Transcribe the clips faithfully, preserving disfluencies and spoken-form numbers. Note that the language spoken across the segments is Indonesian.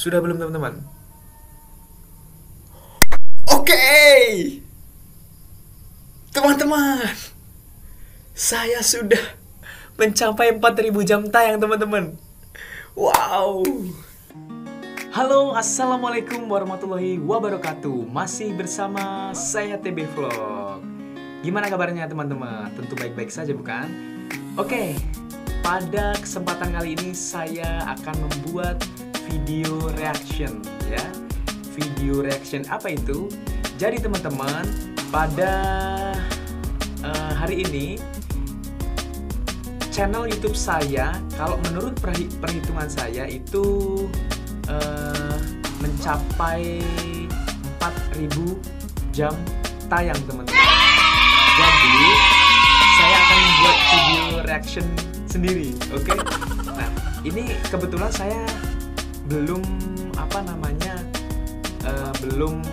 Sudah belum teman-teman? Oke, okay. Teman-teman, saya sudah mencapai empat ribu jam tayang teman-teman. Wow. Halo, assalamualaikum warahmatullahi wabarakatuh. Masih bersama saya T B Vlog. Gimana kabarnya teman-teman? Tentu baik-baik saja bukan? Oke, okay. Pada kesempatan kali ini saya akan membuat video reaction, ya. Video reaction apa itu? Jadi teman-teman, pada uh, hari ini channel YouTube saya, kalau menurut perhitungan saya itu uh, mencapai empat ribu jam tayang teman-teman. Jadi saya akan membuat video reaction sendiri, oke? Okay? Nah, ini kebetulan saya belum apa namanya uh, belum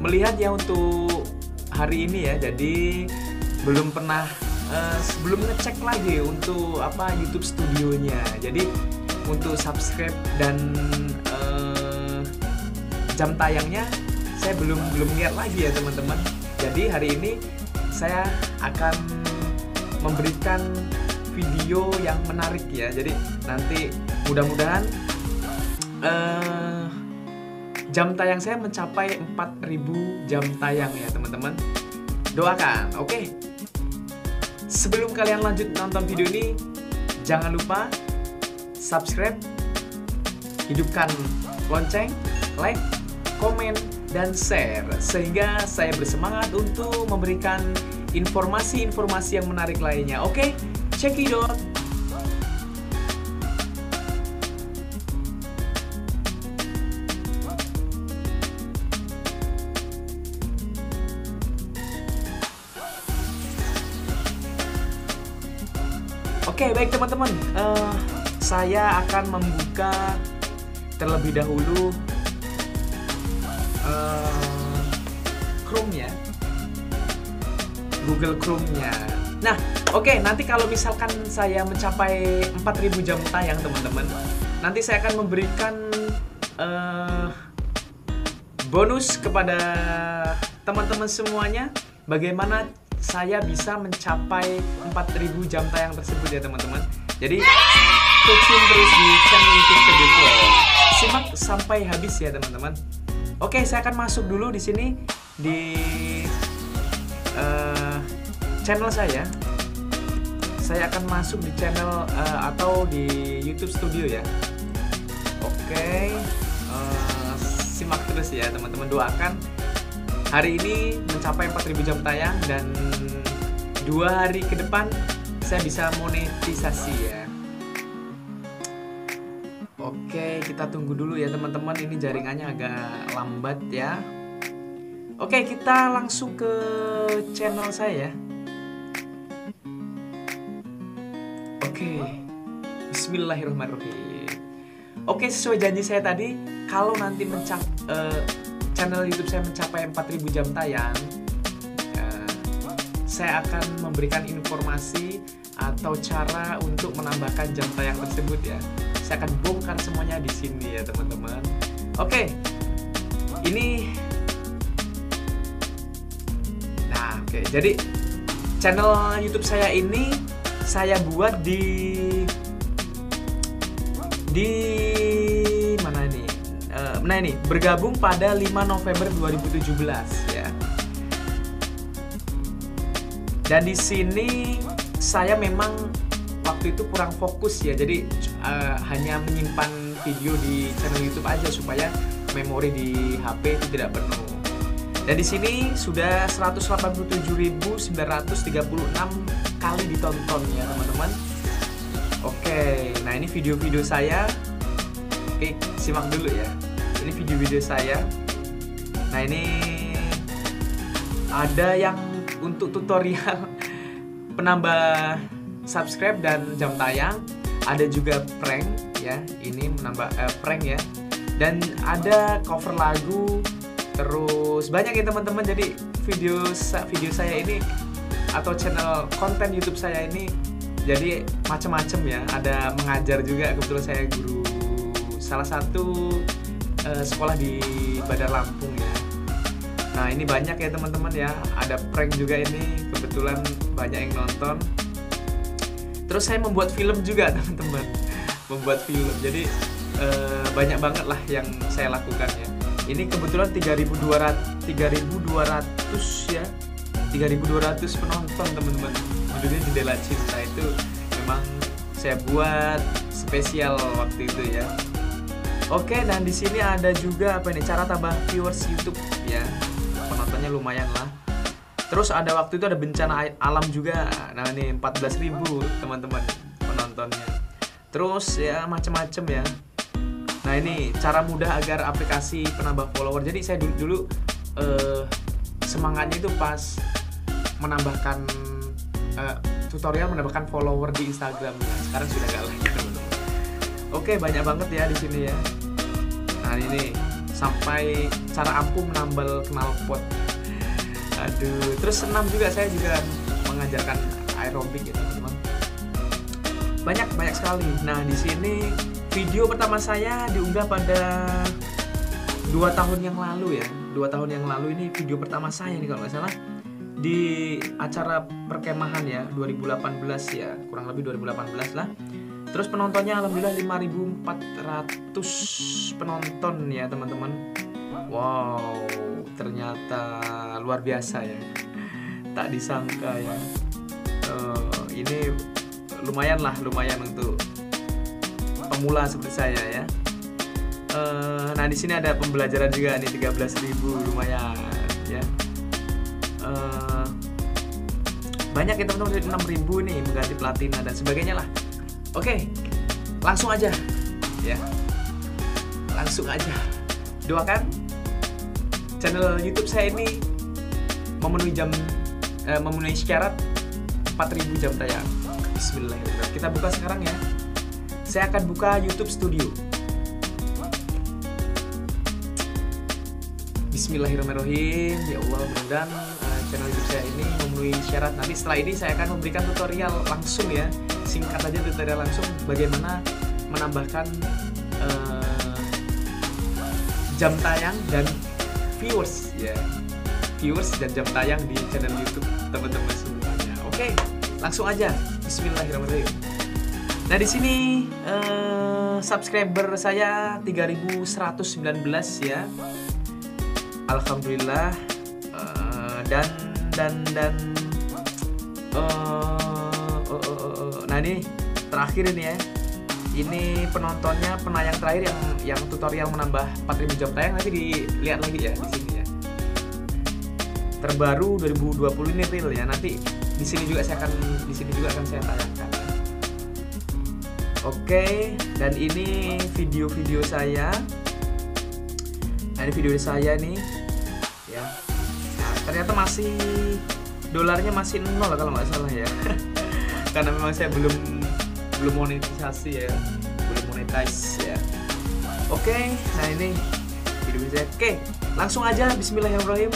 melihat ya untuk hari ini ya, jadi belum pernah uh, sebelum ngecek lagi untuk apa YouTube studionya. Jadi untuk subscribe dan uh, jam tayangnya saya belum belum lihat lagi ya teman-teman. Jadi hari ini saya akan memberikan video yang menarik ya, jadi nanti mudah-mudahan Uh, jam tayang saya mencapai empat ribu jam tayang ya teman-teman. Doakan, oke okay? Sebelum kalian lanjut nonton video ini, jangan lupa subscribe, hidupkan lonceng, like, komen, dan share, sehingga saya bersemangat untuk memberikan informasi-informasi yang menarik lainnya. Oke, okay? Check it out. Oke, baik teman-teman, uh, saya akan membuka terlebih dahulu uh, Chrome ya, Google Chrome-nya. Nah, oke, okay, nanti kalau misalkan saya mencapai empat ribu jam tayang teman-teman, nanti saya akan memberikan uh, bonus kepada teman-teman semuanya. Bagaimana saya bisa mencapai empat ribu jam tayang tersebut ya teman-teman. Jadi stay tune terus di channel YouTube Studio. Simak sampai habis ya teman-teman. Oke, saya akan masuk dulu di sini di uh, channel saya. Saya akan masuk di channel uh, atau di YouTube Studio ya. Oke, uh, simak terus ya teman-teman. Doakan hari ini mencapai empat ribu jam tayang dan dua hari ke depan saya bisa monetisasi ya. Oke, kita tunggu dulu ya teman-teman. Ini jaringannya agak lambat ya. Oke, kita langsung ke channel saya. Oke, bismillahirrahmanirrahim. Oke, sesuai janji saya tadi, kalau nanti mencap uh, channel YouTube saya mencapai empat ribu jam tayang, uh, saya akan memberikan informasi atau cara untuk menambahkan jam tayang tersebut ya. Saya akan bongkar semuanya di sini ya teman-teman. Oke, okay. Ini, nah oke, okay. Jadi channel YouTube saya ini saya buat di di mana nih? Nah ini bergabung pada lima November dua ribu tujuh belas ya. Dan di sini saya memang waktu itu kurang fokus ya. Jadi uh, hanya menyimpan video di channel YouTube aja supaya memori di H P itu tidak penuh. Dan di sini sudah seratus delapan puluh tujuh ribu sembilan ratus tiga puluh enam kali ditonton ya teman-teman. Oke, nah ini video-video saya. Oke, simak dulu ya. Ini video-video saya. Nah ini ada yang untuk tutorial penambah subscribe dan jam tayang. Ada juga prank ya. Ini menambah eh, prank ya. Dan ada cover lagu. Terus banyak ya teman-teman. Jadi video video saya ini atau channel konten YouTube saya ini jadi macam-macam ya. Ada mengajar juga, kebetulan saya guru salah satu uh, sekolah di Bandar Lampung ya. Nah ini banyak ya teman-teman ya, ada prank juga ini, kebetulan banyak yang nonton. Terus saya membuat film juga teman-teman, membuat film. Jadi uh, banyak banget lah yang saya lakukan ya. Ini kebetulan tiga ribu dua ratus ya, tiga ribu dua ratus penonton teman-teman. Judulnya De La Cinta, itu memang saya buat spesial waktu itu ya. Oke, dan di sini ada juga apa ini, cara tambah viewers YouTube ya. Penontonnya lumayan lah. Terus ada waktu itu ada bencana alam juga. Nah, ini empat belas ribu teman-teman penontonnya. Terus ya macam-macam ya. Nah, ini cara mudah agar aplikasi penambah follower. Jadi saya dulu, dulu eh, semangatnya itu pas menambahkan eh, tutorial menambahkan follower di Instagram. Nah, sekarang sudah enggak lagi teman-teman. Oke, banyak banget ya di sini ya. Nah, ini sampai cara ampuh menambal knalpot. Aduh, terus senam juga, saya juga mengajarkan aerobik ya teman-teman. Banyak banyak sekali. Nah, di sini video pertama saya diunggah pada dua tahun yang lalu ya. Dua tahun yang lalu ini video pertama saya nih kalau nggak salah, di acara perkemahan ya, dua ribu delapan belas ya, kurang lebih dua ribu delapan belas lah. Terus penontonnya alhamdulillah lima ribu empat ratus penonton ya teman-teman. Wow, ternyata luar biasa ya, tak disangka ya. Uh, ini lumayan lah, lumayan untuk pemula seperti saya ya. Uh, nah di sini ada pembelajaran juga nih, tiga belas ribu lumayan ya. Uh, banyak ya teman-teman, enam ribu nih mengganti platina dan sebagainya lah. Oke, langsung aja ya, langsung aja. Doakan channel YouTube saya ini memenuhi jam eh, memenuhi syarat empat ribu jam tayang. Bismillahirrahmanirrahim, kita buka sekarang ya. Saya akan buka YouTube Studio. Bismillahirrahmanirrahim, ya Allah, mudah-mudahan channel YouTube saya ini memenuhi syarat. Nanti setelah ini saya akan memberikan tutorial langsung ya, singkat aja tutorial langsung bagaimana menambahkan uh, jam tayang dan viewers ya, yeah. viewers dan jam tayang di channel YouTube teman-teman semuanya. Oke, langsung aja. Bismillahirrahmanirrahim. Nah di sini uh, subscriber saya tiga ribu seratus sembilan belas ya, alhamdulillah. Uh, dan dan dan uh, uh, uh, uh, uh. Nah ini terakhir ini ya, ini penontonnya penayang terakhir yang yang tutorial menambah empat ribu jam tayang, nanti dilihat lagi ya di sini ya, terbaru dua ribu dua puluh ini real ya, nanti di sini juga saya akan di sini juga akan saya tayangkan. Oke, dan ini video-video saya. Nah, ini video saya nih ya. Nah, ternyata masih dolarnya masih nol kalau nggak salah ya. Karena memang saya belum belum monetisasi ya, belum monetize ya. Oke, nah ini video saya. Oke, langsung aja bismillahirrahmanirrahim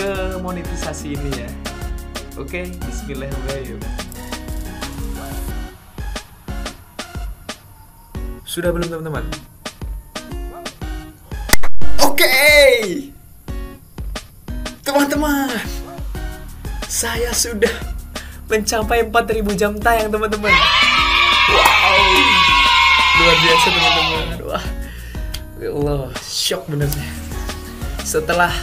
ke monetisasi ini ya. Oke, bismillahirrahmanirrahim. Sudah belum teman-teman? Oke, teman-teman, saya sudah mencapai empat ribu jam tayang teman-teman. Wow, luar biasa teman-teman. Wah, ya Allah, shock benernya. Setelah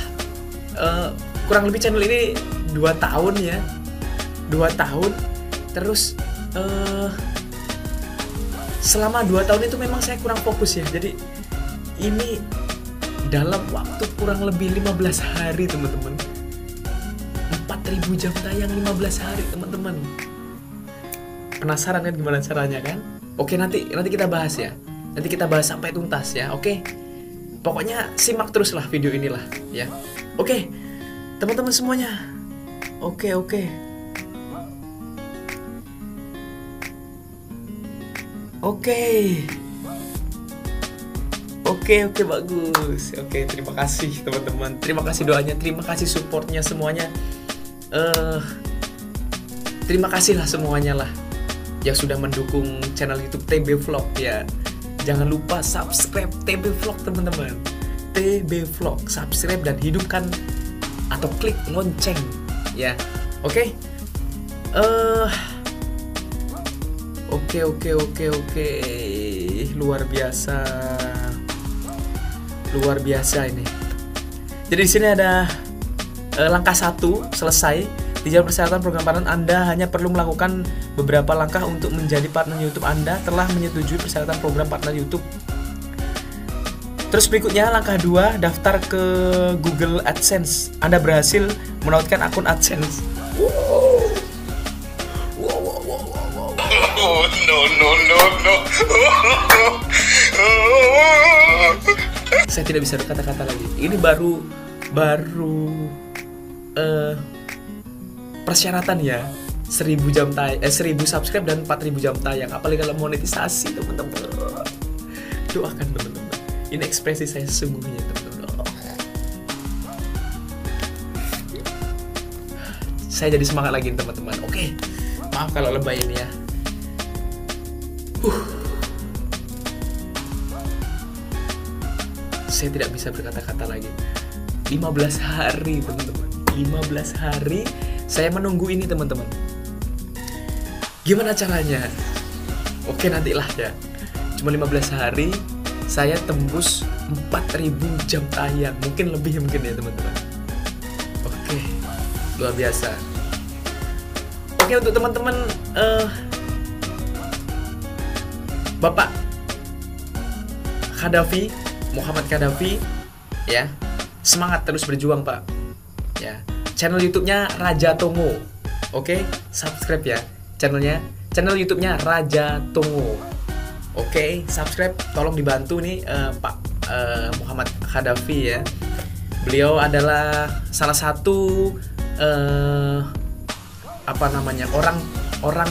uh, kurang lebih channel ini dua tahun ya, dua tahun. Terus uh, selama dua tahun itu memang saya kurang fokus ya. Jadi ini dalam waktu kurang lebih lima belas hari teman-teman, empat ribu jam tayang lima belas hari teman-teman. Penasaran kan gimana caranya kan? Oke, nanti nanti kita bahas ya, nanti kita bahas sampai tuntas ya. Oke, pokoknya simak terus lah video inilah ya. Oke teman-teman semuanya. Oke oke oke Oke, oke, bagus. Oke, terima kasih teman-teman. Terima kasih doanya, terima kasih supportnya semuanya. Uh, terima kasih lah semuanya lah yang sudah mendukung channel YouTube T B Vlog ya. Jangan lupa subscribe T B Vlog teman-teman. T B Vlog, subscribe dan hidupkan atau klik lonceng ya. Oke. Eh Oke oke oke oke. Luar biasa. Luar biasa ini. Jadi di sini ada eh, langkah satu selesai. Di jalur persyaratan program partner Anda hanya perlu melakukan beberapa langkah untuk menjadi partner YouTube Anda telah menyetujui persyaratan program partner YouTube. Terus berikutnya langkah dua, daftar ke Google AdSense. Anda berhasil menautkan akun AdSense. Wow. Wow, wow, wow, wow, wow. Oh, no no no no. Saya tidak bisa berkata-kata lagi. Ini baru baru eh uh, persyaratan ya, seribu jam tayang, eh, seribu subscribe dan empat ribu jam tayang. Apalagi kalau monetisasi, teman-teman. Doakan, teman-teman. Ini ekspresi saya sesungguhnya, teman-teman. Oh. Saya jadi semangat lagi, teman-teman. Oke, maaf kalau lebay ini ya. Uh. Saya tidak bisa berkata-kata lagi. lima belas hari, teman-teman. lima belas hari. Saya menunggu ini teman-teman. Gimana caranya? Oke nantilah ya. Cuma lima belas hari saya tembus empat ribu jam tayang. Mungkin lebih mungkin ya teman-teman. Oke. Luar biasa. Oke untuk teman-teman uh, Bapak Khadafi, Muhammad Khadafi ya. Semangat terus berjuang, Pak. Ya. Channel YouTube-nya Raja Tongo. Oke, okay? Subscribe ya channelnya. Channel YouTube-nya Raja Tongo. Oke, okay? Subscribe. Tolong dibantu nih uh, Pak uh, Muhammad Khadafi ya. Beliau adalah salah satu uh, apa namanya orang orang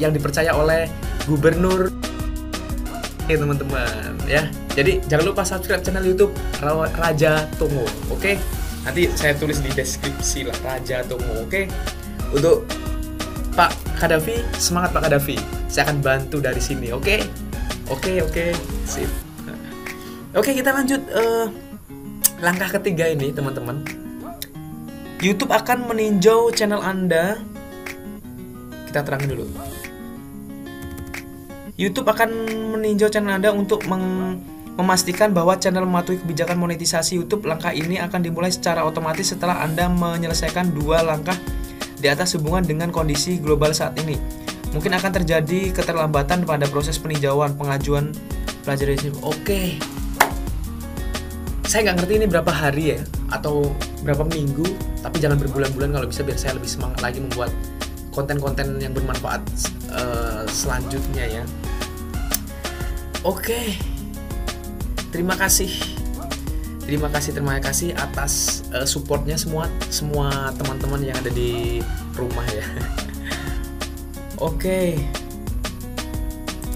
yang dipercaya oleh gubernur. Oke, okay, teman-teman ya. Jadi jangan lupa subscribe channel YouTube Raja Tongo. Oke. Okay? Nanti saya tulis di deskripsi lah, Raja Tongo, oke? Untuk Pak Khadafi, semangat Pak Khadafi. Saya akan bantu dari sini, oke? Oke, oke, sip. Oke, kita lanjut uh, langkah ketiga ini, teman-teman. YouTube akan meninjau channel Anda. Kita terangin dulu. YouTube akan meninjau channel Anda untuk meng... memastikan bahwa channel mematuhi kebijakan monetisasi YouTube. Langkah ini akan dimulai secara otomatis setelah Anda menyelesaikan dua langkah di atas hubungan dengan kondisi global saat ini. Mungkin akan terjadi keterlambatan pada proses peninjauan, pengajuan plagiarisme. Oke. Saya nggak ngerti ini berapa hari ya, atau berapa minggu, tapi jangan berbulan-bulan kalau bisa biar saya lebih semangat lagi membuat konten-konten yang bermanfaat uh, selanjutnya ya. Oke. Terima kasih, terima kasih, terima kasih atas uh, supportnya semua, semua teman-teman yang ada di rumah ya. Oke,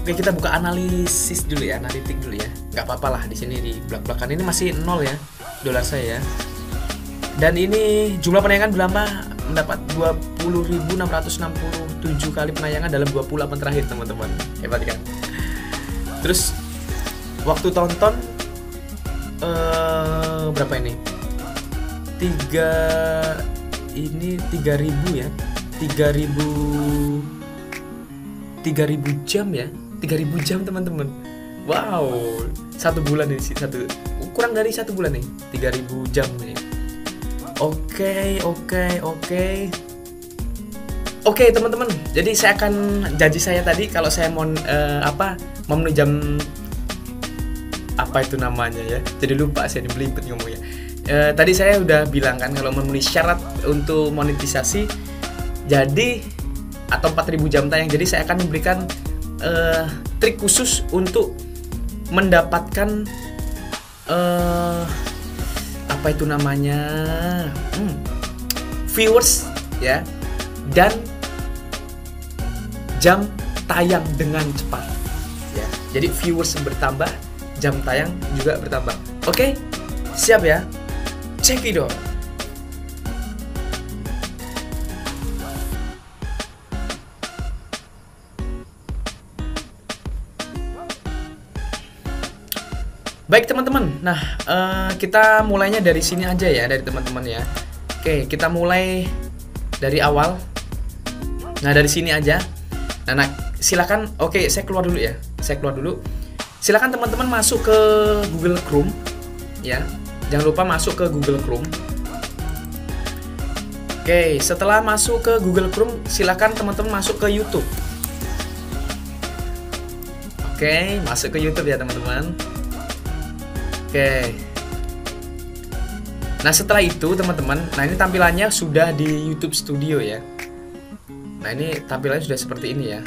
oke kita buka analisis dulu ya, analitik dulu ya. Gak apa-apa lah di sini di belak-belakan ini masih nol ya, dolar saya ya. Dan ini jumlah penayangan berlambah mendapat dua puluh ribu enam ratus enam puluh tujuh kali penayangan dalam dua puluh delapan terakhir teman-teman, hebat kan? Terus waktu tonton uh, berapa ini? Tiga ini tiga ribu ya, tiga ribu tiga ribu jam ya, tiga ribu jam teman-teman. Wow, satu bulan ini satu kurang dari satu bulan nih, tiga ribu jam nih. Oke, oke, oke. Oke teman-teman, jadi saya akan janji saya tadi kalau saya mau uh, apa memenuhi jam apa itu namanya ya, jadi lupa saya dibelibet ngomongnya. E, tadi saya udah bilang kan kalau memenuhi syarat untuk monetisasi jadi atau empat ribu jam tayang, jadi saya akan memberikan e, trik khusus untuk mendapatkan e, apa itu namanya hmm, viewers ya dan jam tayang dengan cepat ya, jadi viewers bertambah, jam tayang juga bertambah. Oke, okay? Siap ya? Cekidot. Baik teman-teman, nah uh, kita mulainya dari sini aja ya, dari teman-teman ya. Oke, kita mulai dari awal. Nah dari sini aja. Nah, nah silakan. Oke, saya keluar dulu ya. Saya keluar dulu. Silakan teman-teman masuk ke Google Chrome ya. Jangan lupa masuk ke Google Chrome. Oke, setelah masuk ke Google Chrome, silakan teman-teman masuk ke YouTube. Oke, masuk ke YouTube ya teman-teman. Oke. Nah setelah itu teman-teman, nah ini tampilannya sudah di YouTube Studio ya. Nah ini tampilannya sudah seperti ini ya.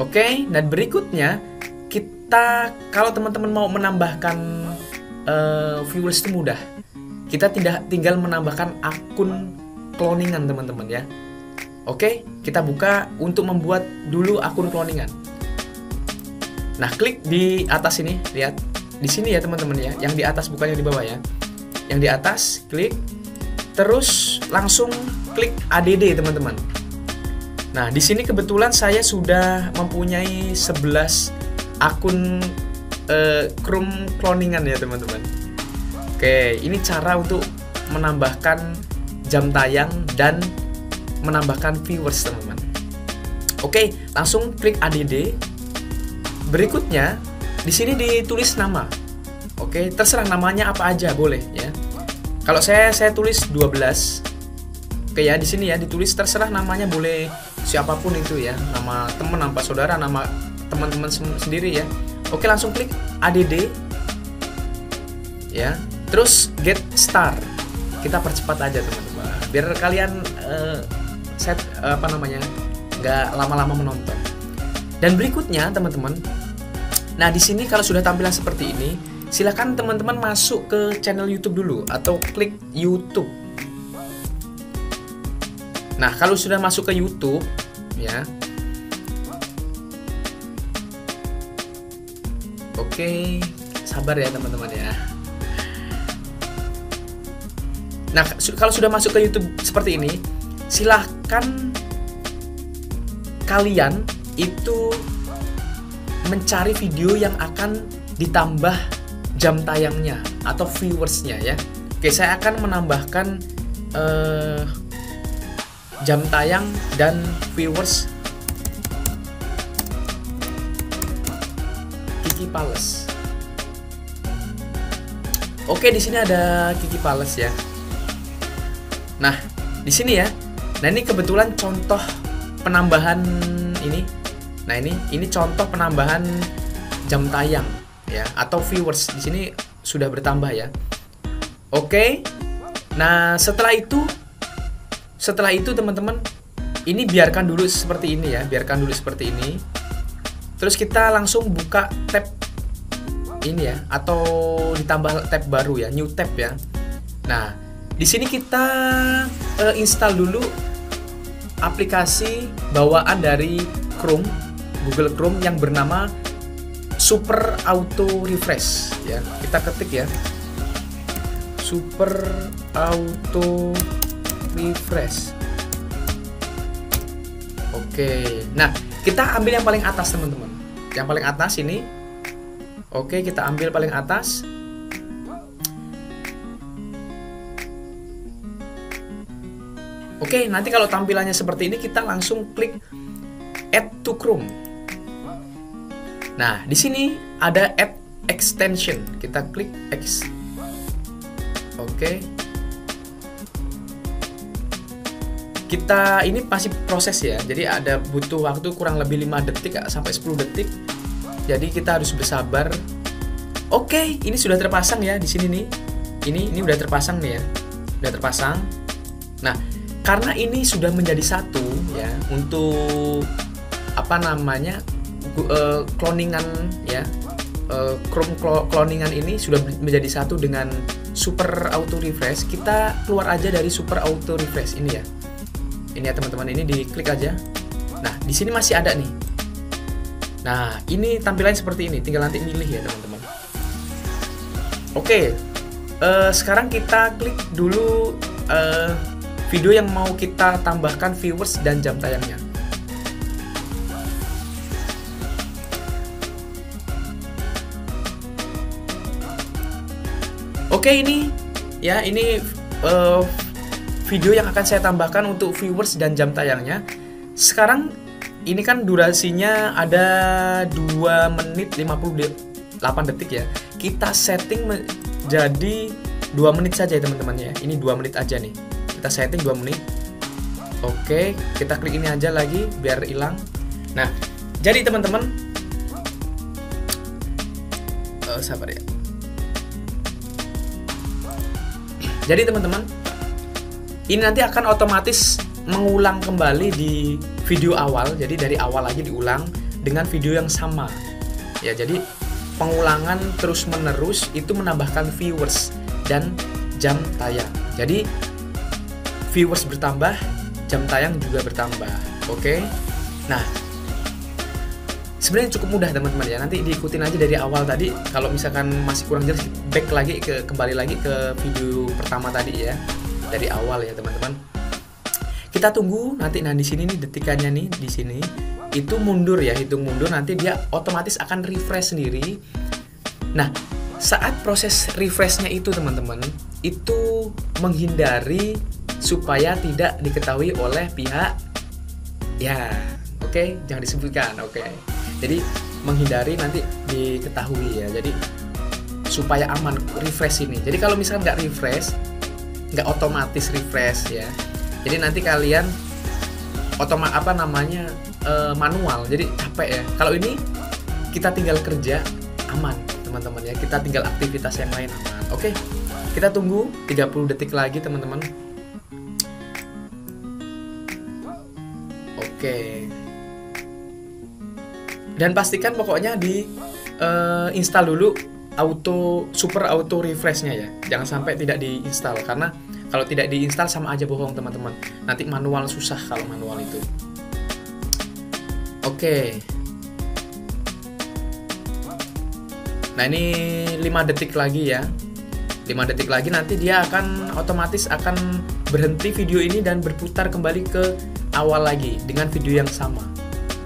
Oke, dan berikutnya kita kalau teman-teman mau menambahkan uh, viewers itu mudah. Kita tidak tinggal menambahkan akun cloningan teman-teman ya. Oke, kita buka untuk membuat dulu akun cloningan. Nah klik di atas ini, lihat. Di sini ya teman-teman ya, yang di atas bukannya di bawah ya. Yang di atas klik, terus langsung klik add teman-teman. Nah di sini kebetulan saya sudah mempunyai sebelas akun eh, Chrome cloningan ya teman-teman. Oke, ini cara untuk menambahkan jam tayang dan menambahkan viewers teman-teman. Oke, langsung klik add. Berikutnya di sini ditulis nama. Oke, terserah namanya apa aja boleh ya. Kalau saya saya tulis dua belas. Oke ya, di sini ya ditulis terserah namanya boleh siapapun itu ya. Nama teman, nama saudara, nama teman-teman sendiri ya. Oke, langsung klik add. Ya. Terus get start. Kita percepat aja teman-teman. Biar kalian uh, set uh, apa namanya? Nggak lama-lama menonton. Dan berikutnya teman-teman, nah di sini kalau sudah tampilan seperti ini, silakan teman-teman masuk ke channel YouTube dulu atau klik YouTube. Nah kalau sudah masuk ke YouTube, ya, oke, sabar ya teman-teman ya. Nah kalau sudah masuk ke YouTube seperti ini, silakan kalian itu mencari video yang akan ditambah jam tayangnya atau viewersnya ya. Oke, saya akan menambahkan uh, jam tayang dan viewers Kiki Palace. Oke, di sini ada Kiki Palace ya. Nah, di sini ya. Nah, ini kebetulan contoh penambahan ini. Nah ini ini contoh penambahan jam tayang ya atau viewers, di sini sudah bertambah ya. Oke. Nah, setelah itu setelah itu teman-teman, ini biarkan dulu seperti ini ya, biarkan dulu seperti ini. Terus kita langsung buka tab ini ya atau ditambah tab baru ya, new tab ya. Nah, di sini kita uh, install dulu aplikasi bawaan dari Chrome, Google Chrome yang bernama Super Auto Refresh ya. Kita ketik ya, Super Auto Refresh. Oke, nah kita ambil yang paling atas teman-teman, yang paling atas ini. Oke, kita ambil paling atas. Oke, nanti kalau tampilannya seperti ini kita langsung klik Add to Chrome. Nah, di sini ada Add Extension. Kita klik X. Oke. Kita ini masih proses ya. Jadi ada butuh waktu kurang lebih lima detik sampai sepuluh detik. Jadi kita harus bersabar. Oke, ini sudah terpasang ya di sini nih. Ini ini udah terpasang nih ya. Udah terpasang. Nah, karena ini sudah menjadi satu ya untuk apa namanya cloningan ya, Chrome cloningan ini sudah menjadi satu dengan Super Auto Refresh. Kita keluar aja dari Super Auto Refresh ini ya, ini ya teman-teman, ini diklik aja. Nah di sini masih ada nih. Nah ini tampilannya seperti ini, tinggal nanti milih ya teman-teman. Oke, eh, sekarang kita klik dulu eh, video yang mau kita tambahkan viewers dan jam tayangnya. Oke, ini ya ini uh, video yang akan saya tambahkan untuk viewers dan jam tayangnya. Sekarang ini kan durasinya ada dua menit lima puluh delapan detik ya. Kita setting menjadi dua menit saja ya teman-teman ya. Ini dua menit aja nih. Kita setting dua menit. Oke, kita klik ini aja lagi biar hilang. Nah, jadi teman-teman, uh, sabar ya. Jadi teman-teman, ini nanti akan otomatis mengulang kembali di video awal. Jadi dari awal lagi diulang dengan video yang sama. Ya, jadi pengulangan terus-menerus itu menambahkan viewers dan jam tayang. Jadi viewers bertambah, jam tayang juga bertambah. Oke. Nah, sebenarnya cukup mudah teman-teman ya. Nanti diikutin aja dari awal tadi. Kalau misalkan masih kurang jelas, back lagi ke kembali lagi ke video pertama tadi ya. Dari awal ya teman-teman. Kita tunggu nanti, nah di sini nih detikannya nih di sini. Itu mundur ya, hitung mundur, nanti dia otomatis akan refresh sendiri. Nah, saat proses refreshnya itu teman-teman, itu menghindari supaya tidak diketahui oleh pihak ya, oke, okay? Jangan disebutkan, oke. Okay? Jadi menghindari nanti diketahui ya. Jadi supaya aman refresh ini. Jadi kalau misalnya nggak refresh, nggak otomatis refresh ya. Jadi nanti kalian otomat apa namanya uh, manual. Jadi capek ya. Kalau ini kita tinggal kerja aman teman-teman ya. Kita tinggal aktivitas yang lain aman. Oke, okay? Kita tunggu tiga puluh detik lagi teman-teman. Oke. Dan pastikan pokoknya di uh, install dulu auto super auto refreshnya ya. Jangan sampai tidak diinstal, karena kalau tidak diinstal sama aja bohong teman-teman. Nanti manual, susah kalau manual itu. Oke. Nah, ini lima detik lagi ya. lima detik lagi nanti dia akan otomatis akan berhenti video ini dan berputar kembali ke awal lagi dengan video yang sama.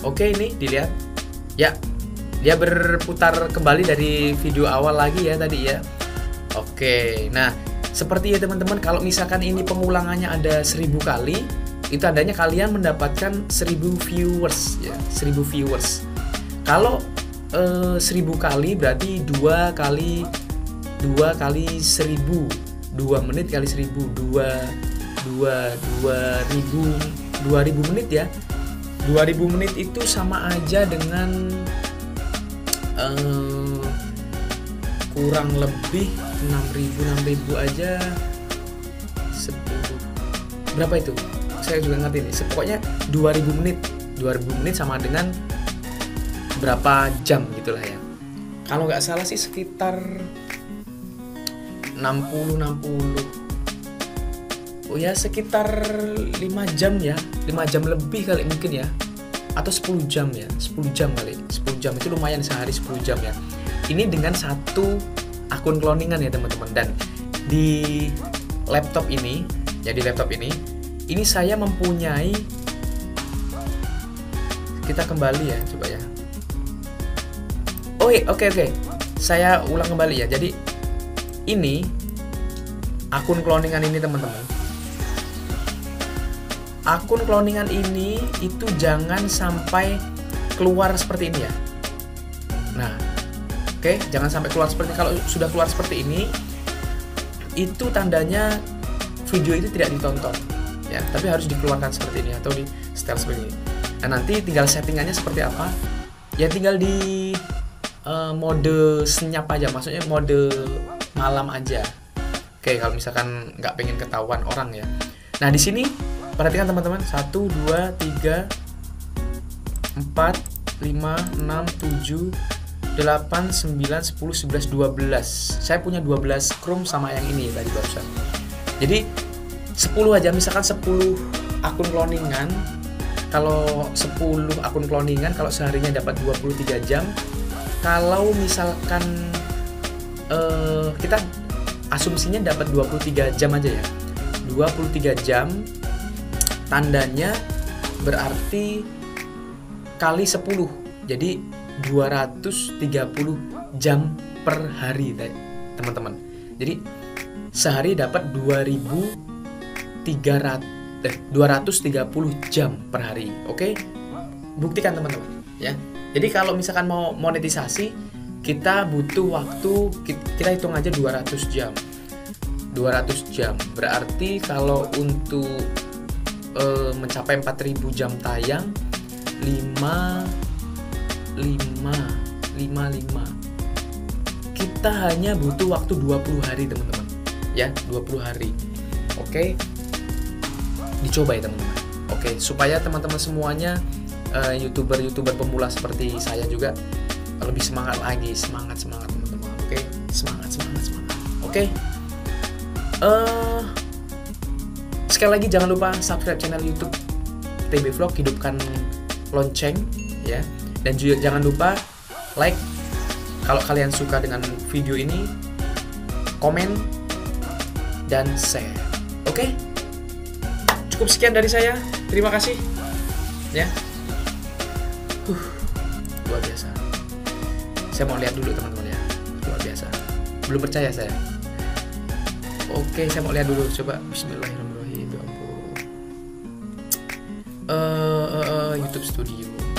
Oke, ini dilihat ya, dia berputar kembali dari video awal lagi ya tadi ya. Oke, nah seperti ya teman-teman, kalau misalkan ini pengulangannya ada seribu kali, itu adanya kalian mendapatkan seribu viewers ya, seribu viewers. Kalau eh, seribu kali berarti dua kali dua kali seribu, dua menit kali seribu, dua dua dua ribu dua ribu menit ya. dua ribu menit itu sama aja dengan uh, kurang lebih enam ribu enam ribu aja. sepuluh berapa itu? Saya juga ngerti nih. Pokoknya dua ribu menit. dua ribu menit sama dengan berapa jam gitulah ya. Kalau nggak salah sih sekitar enam puluh enam puluh. Oh ya, sekitar lima jam ya, lima jam lebih kali mungkin ya, atau sepuluh jam ya, sepuluh jam kali, sepuluh jam itu lumayan, sehari sepuluh jam ya. Ini dengan satu akun cloningan ya teman-teman. Dan di laptop ini, ya di laptop ini, ini saya mempunyai, kita kembali ya, coba ya. Oh, oke, oke, oke, saya ulang kembali ya. Jadi ini akun cloningan ini teman-teman. Akun cloningan ini itu jangan sampai keluar seperti ini ya. Nah, oke, okay, jangan sampai keluar seperti ini. Kalau sudah keluar seperti ini, itu tandanya video itu tidak ditonton ya. Tapi harus dikeluarkan seperti ini atau di setel seperti ini. Nah, nanti tinggal settingannya seperti apa? Ya tinggal di uh, mode senyap aja, maksudnya mode malam aja. Oke, okay, kalau misalkan nggak pengen ketahuan orang ya. Nah, di sini perhatikan teman-teman, satu dua tiga empat lima enam tujuh delapan sembilan sepuluh sebelas dua belas. Saya punya dua belas Chrome sama yang ini tadi barusan. Jadi sepuluh aja, misalkan sepuluh akun cloningan. Kalau sepuluh akun cloningan, kalau seharinya dapat dua puluh tiga jam. Kalau misalkan eh, kita asumsinya dapat dua puluh tiga jam aja ya, dua puluh tiga jam. Tandanya berarti kali sepuluh, jadi dua ratus tiga puluh jam per hari teman-teman. Jadi sehari dapat dua ribu tiga ratus dua ratus tiga puluh jam per hari. Oke, buktikan teman-teman ya. Jadi kalau misalkan mau monetisasi, kita butuh waktu, kita hitung aja dua ratus jam. dua ratus jam berarti kalau untuk e, mencapai empat ribu jam tayang, lima lima lima lima kita hanya butuh waktu dua puluh hari teman-teman ya, dua puluh hari. Oke, dicoba ya teman-teman. Oke, supaya teman-teman semuanya youtuber-youtuber uh, pemula seperti saya juga lebih semangat lagi, semangat semangat teman-teman. Oke, semangat semangat semangat. Oke, uh, sekali lagi jangan lupa subscribe channel YouTube T B Vlog, hidupkan lonceng ya, dan juga jangan lupa like kalau kalian suka dengan video ini, komen dan share. Oke, cukup sekian dari saya, terima kasih ya. Uh, luar biasa, saya mau lihat dulu teman-teman ya, luar biasa, belum percaya saya. Oke, saya mau lihat dulu, coba bismillahirrahmanirrahim. Ya ampun. Uh, uh, uh, YouTube Studio.